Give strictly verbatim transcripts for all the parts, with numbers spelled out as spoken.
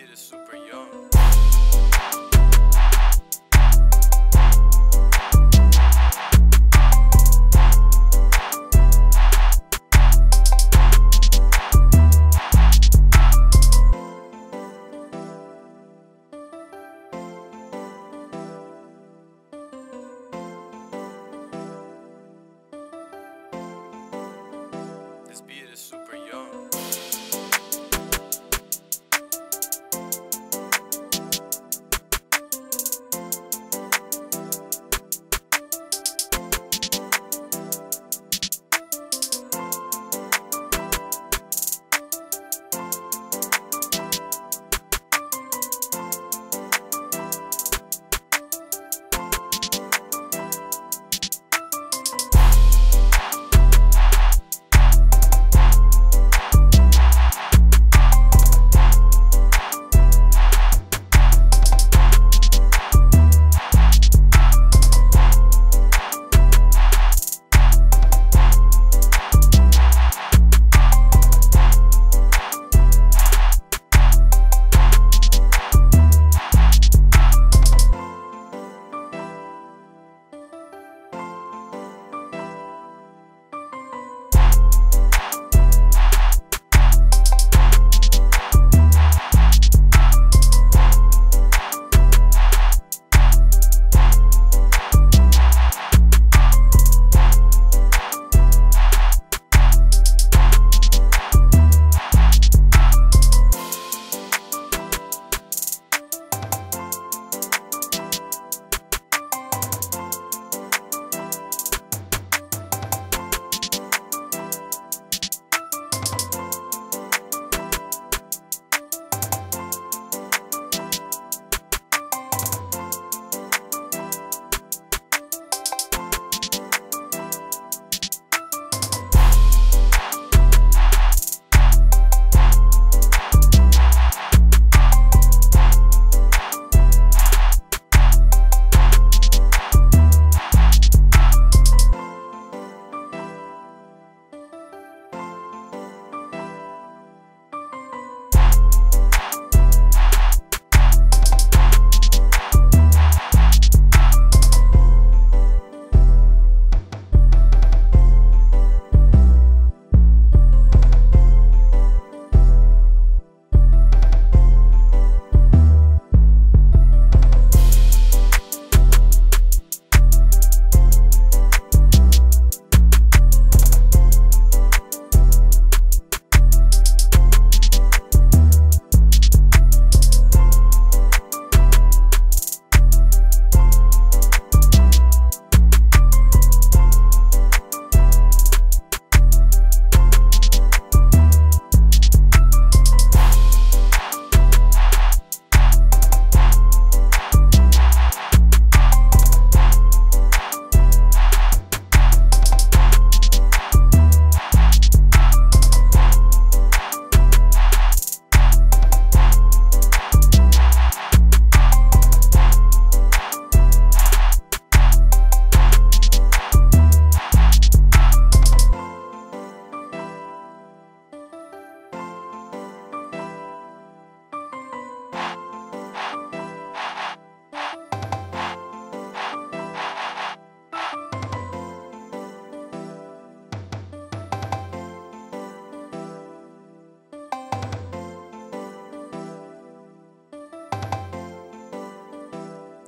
kid is super young. This beat is super young.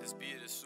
This beat is